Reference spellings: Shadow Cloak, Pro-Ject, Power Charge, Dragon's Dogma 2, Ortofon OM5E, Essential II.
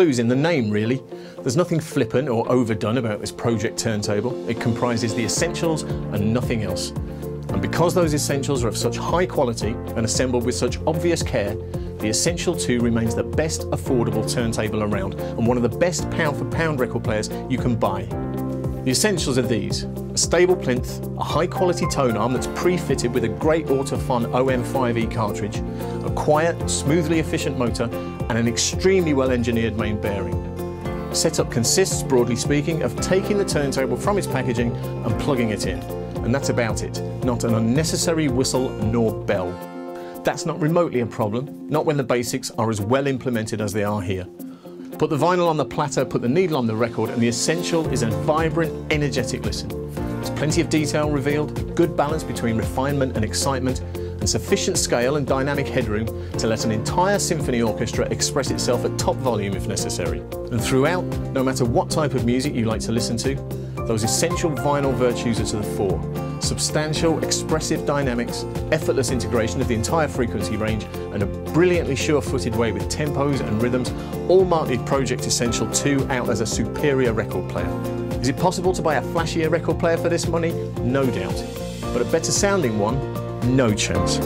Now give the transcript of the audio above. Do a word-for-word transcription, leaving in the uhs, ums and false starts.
clues in the name, really. There's nothing flippant or overdone about this Pro-Ject turntable. It comprises the essentials and nothing else. And because those essentials are of such high quality and assembled with such obvious care, the Essential two remains the best affordable turntable around and one of the best pound-for-pound record players you can buy. The essentials are these: a stable plinth, a high-quality tone arm that's pre-fitted with a great Ortofon O M five E cartridge, a quiet, smoothly efficient motor, and an extremely well-engineered main bearing. Setup consists, broadly speaking, of taking the turntable from its packaging and plugging it in. And that's about it. Not an unnecessary whistle nor bell. That's not remotely a problem, not when the basics are as well implemented as they are here. Put the vinyl on the platter, put the needle on the record, and the Essential is a vibrant, energetic listen. There's plenty of detail revealed, good balance between refinement and excitement, and sufficient scale and dynamic headroom to let an entire symphony orchestra express itself at top volume if necessary. And throughout, no matter what type of music you like to listen to, those essential vinyl virtues are to the fore. Substantial, expressive dynamics, effortless integration of the entire frequency range, and a brilliantly sure-footed way with tempos and rhythms, all marked with Pro-Ject Essential two out as a superior record player. Is it possible to buy a flashier record player for this money? No doubt. But a better sounding one? No chance.